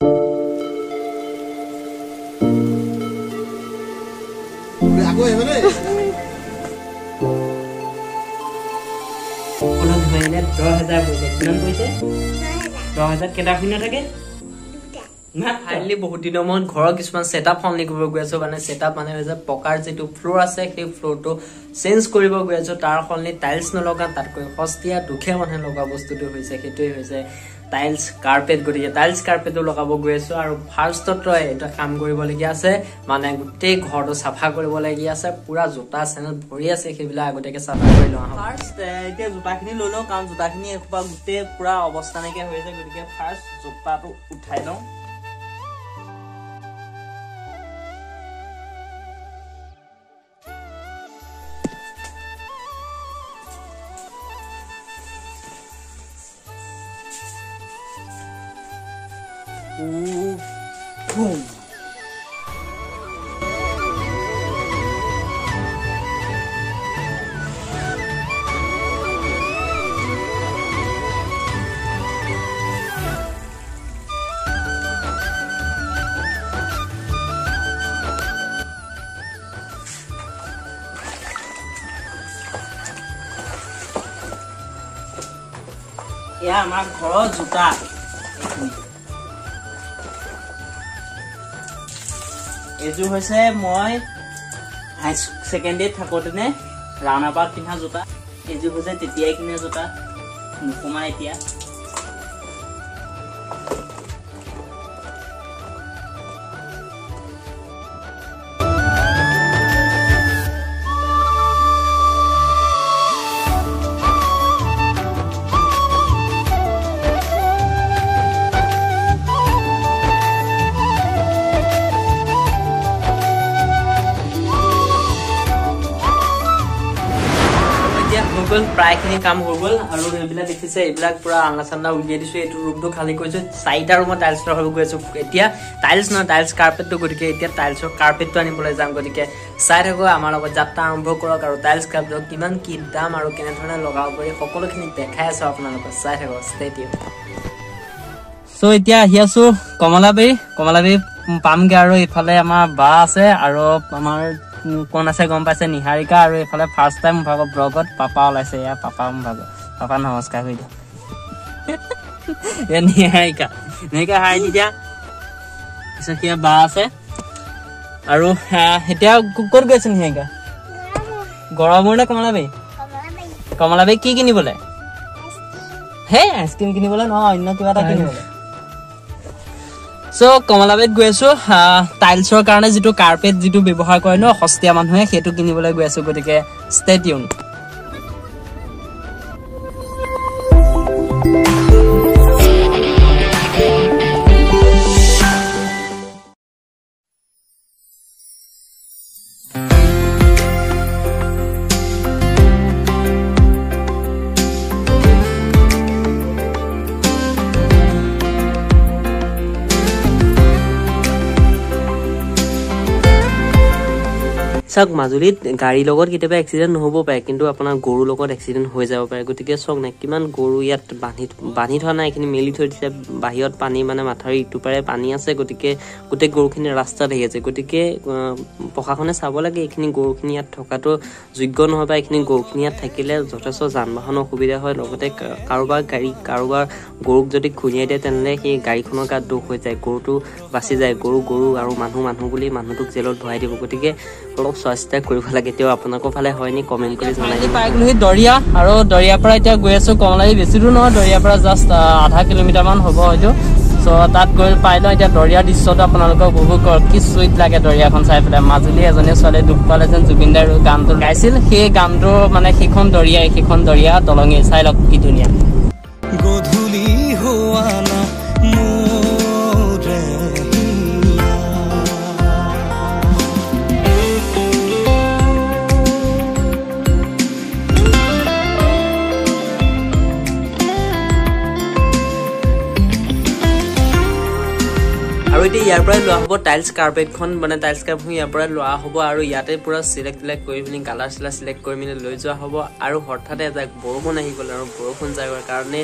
Finally बहुत दिन मन घर किसान सेटअप सन्ली गई आसो सेटअप मानने पकार जी फ्लोर आसे फ्लोर तो चेंज कर गई आसो तार सन्ली टाइल्स नलगा तक सस्तिया दुखिया माने लगा बस्तुटे टाइल्स कार्पेट गए टाइल्स कार्पेटो लगाब गई आसो और फार्ष्ट तक काम मानने गोटे घर तो सफा पूरा जोता चेनेल भरी आगे सफा कर लार्ष्ट जोता लो कारण जोता गोटे पूरा अवस्था नाइकिया गए फार्ष्ट जोता तो उठा लो boom yeah my god zuta एजो मैं हाई सेकेंडरी थकोते राणा पा किना जोता एजो किना जोता नुकुमा इतना प्रायखिनि काम हो गल और एबिलाक देखिसे एबिलाक पूरा आंगा सामना उलियाइ दिसो एतु रूम तो खाली कइसो साइडा रूम टाइल्स तो हो गयसो एतिया टाइल्स न टाइल्स कार्पेट तो गदिके एतिया टाइल्स कार्पेट तो आनि बोले जाम गदिके साइड हो आमार लग जात्ता आरंभ करक और टाइल्स कार्पेट किमान की दाम और केने धरने लगाव गय सकलोखिनि देखाय आसो आपनालक साइड हो स्टेट यू सो एतिया हियासो कमलाबे पाम गे और इफाले आमा बा आसे और आमार कौन आसे गम पासे निहारिका और इफाले फार्स्ट टाइम भाग ब्लॉगत पापा ओलाइसे या पापा भाग पापा नमस्कार कइ दे ए निहारिका निहारिका हाय दिया सखिया बा आसे और हेटा कुकर गयसन निहारिका गरम होना कमलाबे की किनि बोले हे आइसक्रीम किनि बोले न अन्य किबा ता किनि बोले सो कमलाबेत गई आसो टाइल्सर कारण जी कार्पेट जी व्यवहार करे न हस्तिया मानुहे हेतु किनिबले गई आसो गतिके स्टे ट्यून सक माजुलीत गाड़ी लगत केतियाबा एक्सिडेंट नहबो पाए किन्तु आपना गरु लगत एक्सिडेंट हो जाबो पाए गतिके सक ना किमान गरु यात बांधी थोआ ना एखिनि मेलि थोइ दिसे बाहिरत पानी माने माथार इटु पारे पानी आसे गतिके गोटे गरुखिनि रास्ता रहि आसे गतिके पखाखने साब लागे एखिनि गरुखिनि यात थकातो योग्य नहबा एखिनि गरुखिनि यात थाकिले जथेष्ट जानबाहन असुविधा হয় লগতে कारोबार गाड़ी कारोबार गरुक जदि खुनियाइ दे तनले कि गाड़ीखनक गात दुख हो जाय गरुटु बासी जाय गरु गरु आरो मानु मानु बुली मानुटुक जेलत भराइ देबो गतिके অলপ সস্তা কৰিব লাগে তেও আপোনাকো ফালে হয়নি কমেন্ট কৰি জনাই পাইগলহি দৰিয়া আৰু দৰিয়া পৰা এটা গৈ আছো কমলাই বেছি দূৰ নহয় দৰিয়া পৰা জাস্ট 1/2 কিলোমিটাৰ মান হ'ব হয়তো সো তাত গৈ পাইলো এটা দৰিয়া দৃশ্যটো আপোনালোকক উপভোগ কৰক কি সুইট লাগে দৰিয়াখন চাই পেলাই মাজুলী এজনে চলে দুখপালেজন জুবিনদাৰ গানটো গাইছিল সেই গানটো মানে সেইখন দৰিয়া দলঙে চাই লওক কি ধুনীয়া গধুলি হোৱানা यार पर लोहा हबो टाइल्स कार्पेट खन माने टाइल्स कार्पेट यार पर लोहा हबो आरो याते पूरा सिलेक्ट करि मिनि कलर सिलेक्ट करि मिनि লৈ যোৱা হবো আৰু হঠাতে এটা বৰষুণ আহি গ'ল আৰু বৰষুণ যাওৱাৰ কাৰণে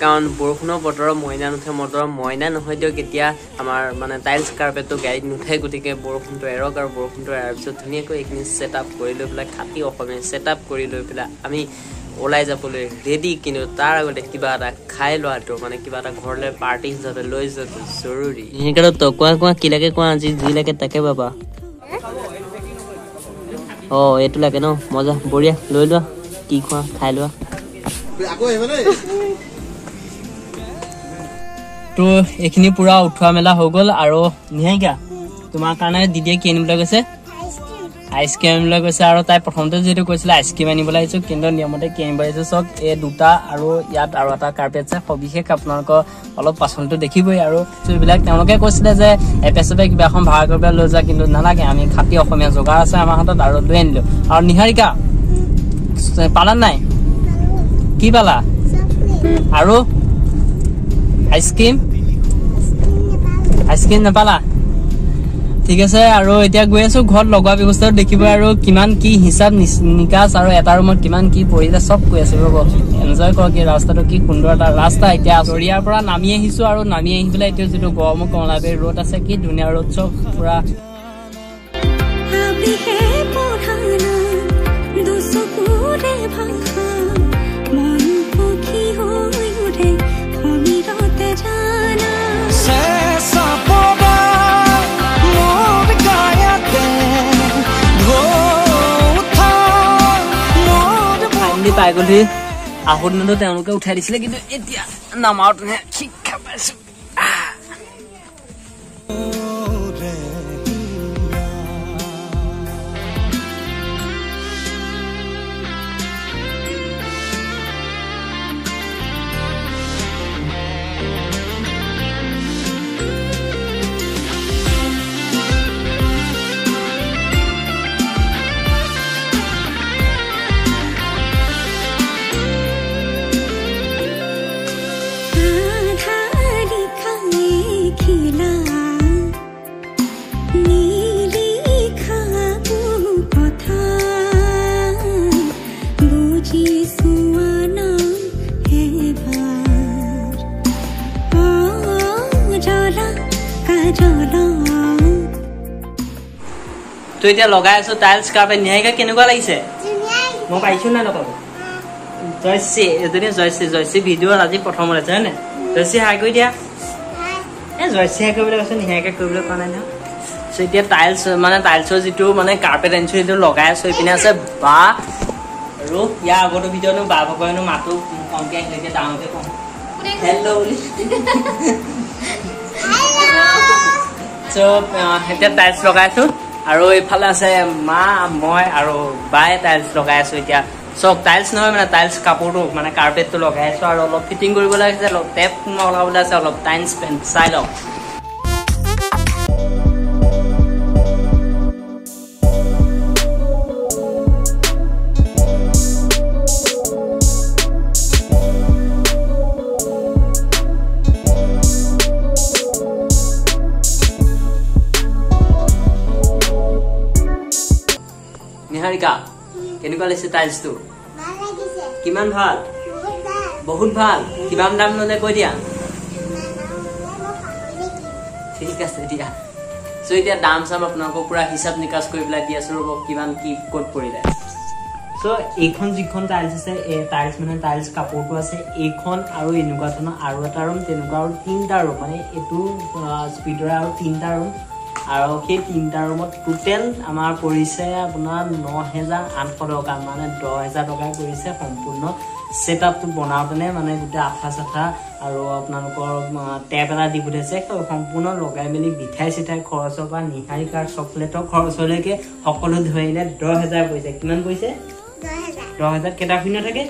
कारण बरखुण बतर मैना नुठे मदर मैना नहय आमार माने टाइल्स कार्पेटो गाड़ीत नुठे गति के बरखुण तो एरक और बरखुण तो एरार पिछत धुनियाको एकनि सेटअप करि लै पेला खाती अखमे सेटअप करि लै पेला आमी ओलाई जाबले रेडी किन्तु तार आगते किबा एटा खाइ लोआ तो माने किबा एटा घरले पार्टी हिसाबे लई जातो जरुरी इनका तो कोआ कोआ कि लागे कोआ जी जी लागे तके बाबा ओ एतु लागे न मजा बढ़िया लई लोआ की कोआ खाइ लोआ आको हेबले तो एखिनि पूरा उठवा मेला हो गल आरो निहाय क्या तुमा कारणे दिदिया केन बुला गसे आइसक्रीम बुला गसे आरो ताई प्रथमते जेतु कइसला आइसक्रीम आनि बुलाइछो किन्दो नियमते केन बायजो सक ए दुटा आरो यात आरो आटा कार्पेट से खबिखे आपननको অলপ পাছলটো দেখিবই आरो तो बिलाक तमके কইছले जे এপেসবে কিবা এখন ভাগ কৰিব লৈ যা কিন্তু নালাগে আমি খাতি অসমীয়া জোগাৰ আছে আমাৰ হাতত আৰু লৈ আনিলো আৰু নিহাৰিকা পালা নাই কি পালা আৰু आइसक्रीम आइसक्रीम नपाला ठीक है और इतना गई आसो घर लगवा व्यवस्था देखिए और कि हिसाब निकास और एट रूम कि पड़े सब कह एनजय करक रास्ता कि सुंदर रास्ता इतना आचरिया नामी पे जी गरम कमलाबारी रोड आस कि धुनिया रोड सब पूरा पागलि आहुननो तेनके उठाइ दिसले किन्तु एतिया नामाउट ने शिक्षा पाइसु तो इतना लगाए आसो टाइल्स कार्पेट निहायका केनेकुआ लागिसे म पाइछु ना लगाबो जयसे एदिने जयसे जयसे भिडियो আজি प्रथम रे जाने जयसे हाय কই দিয়া ए जयसे हाय কইबले आसो निहायका কইबले কানে না सो इतना टाइल्स माने टाइल्स जितु माने कार्पेट एन्सो इतु लगाए आसो इपिने आसे बा रो या আগটো भिडियो नु बा भगयनु मातु कमके लगे डाउनके कोन हेलो हेलो सो इतना टाइल्स लगाए आसो आरो एफाले আছে মা মই আৰু বাই টাইলছ লগাই আছো এতিয়া চক টাইলছ নহয় মানে টাইলছ কাপোৰটো মানে কার্পেটটো লগাই আছো আৰু অলপ ফিটিং কৰিব লাগিছে অলপ টেপ লগাবলৈ আছে অলপ টাইম স্পেন্ড চাই লও केनेकुआ लैसे टाइल्स तो ভাল লাগিছে কিমান ভাল বহুত ভাল কিমান দাম ললে কই দিয়া ঠিক আছে দিয়া সো এতিয়া দাম সাম আপোনাক পুরা হিসাব নিকাশ কৰি বলা দিয়া সরব কিমান কি কোট পৰিলে সো এইখন যিখন টাইলছ আছে এই টাইলছ মানে টাইলছ কাপোৰটো আছে এইখন আৰু এনেকুৱা ধৰণৰ আৰু এটা ৰম তেনেকুৱা আৰু তিনটা ৰম মানে এটো স্পিডৰ আৰু তিনটা ৰম और तीनटा रूम टोटल आमार परिसे अपना 9800 टका माने 10000 टका परिसे सम्पूर्ण सेटअप बनावने माने गुटे आफा साफा और अपना टेप एटा दि गुटेसे सम्पूर्ण लगाई मिली बिठाई सिठाई खरच पा निहारिकार चकलेट खरच लेके सकलो धरिले 10000 पैसे किमान पैसे 10000 केटा फिनो थाके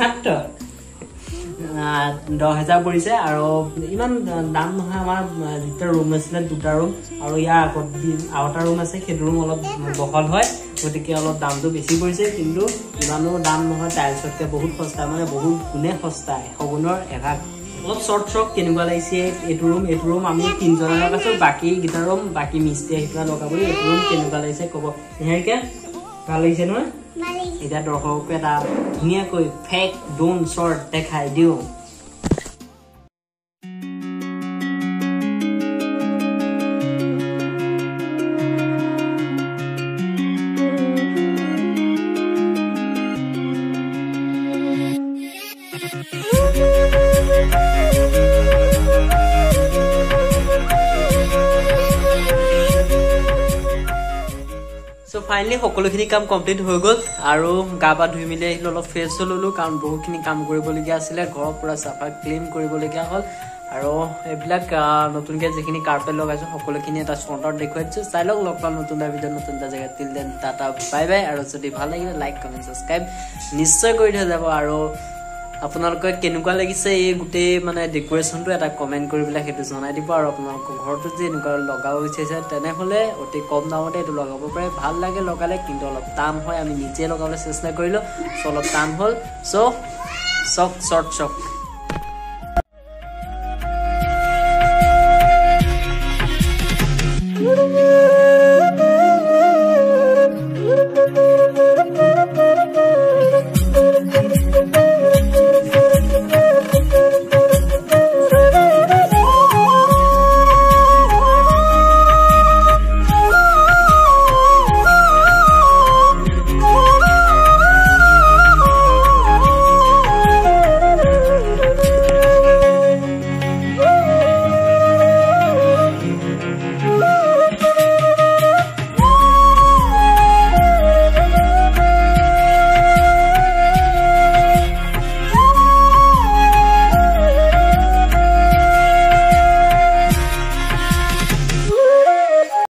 मात्र 10000 পৰিছে আৰু ইমান দাম নহয় আমাৰ দুটা ৰুম আছে দুটা ৰুম আৰু ইয়া আগত আউটা ৰুম আছে সেই ৰুম অলপ বহল হয় গতিকে অলপ দামটো বেছি পৰিছে কিন্তু ইমানো দাম নহয় টাইলছতকে বহুত সস্তা মানে বহুত গুণে সস্তা হগুনৰ এভাগ অলপ শর্ট শর্ট কেনেকুৱা লাগিছে এইটো ৰুম আমি তিনজনৰ কাছে বাকি গিটা ৰুম বাকি মিস্ত্ৰী হিটা লগাবলৈ এইটো ৰুম কেনেকুৱা লাগিছে কব নিহাৰিকা ভাল লাগিছে নহয় इधर दर्शक के दा हिया कोई फेक डोन शॉट दिखाई दियो। सो फाइनली সকলোখিনি কাম কমপ্লিট হৈ গ'ল আৰু গা পা ধুই মিলি অলপ ফ্ৰেছ হ'লো কাৰণ বহুখিনি কাম কৰিবলগীয়া আছিলে। ঘৰ পুৰা চাফা ক্লিন কৰিবলগীয়া হ'ল আৰু এইবিলাক নতুনকৈ যেখিনি কাৰ্পেট লগাইছো সকলোখিনি এটা শৰ্টত দেখুৱাইছো। চাই লওক লগপাম নতুন ভিডিঅ' নতুন জায়গা। Till then tata bye bye. আৰু যদি ভাল লাগিলে লাইক কমেণ্ট সাবস্ক্রাইব নিশ্চয় কৰি থৈ যাব। আৰু আপোনালোকে কেনেকুৱা লাগিছে এই গোটেই মানে ডেকোৰেচনটো এটা কমেন্ট কৰি পেলাই হেতু জনাই দিব। আৰু আপোনালোকৰ ঘৰটো যে এনেকুৱা লগাও ইচ্ছা তেনে হলে অতি কম দামতে এটো লগাব পাৰে। ভাল লাগে লগালে কিন্তু অলপ টান হয়। আমি নিজে লগাবলৈ চেষ্টা কৰিলো অলপ টান হল। সো শক শর্ট শক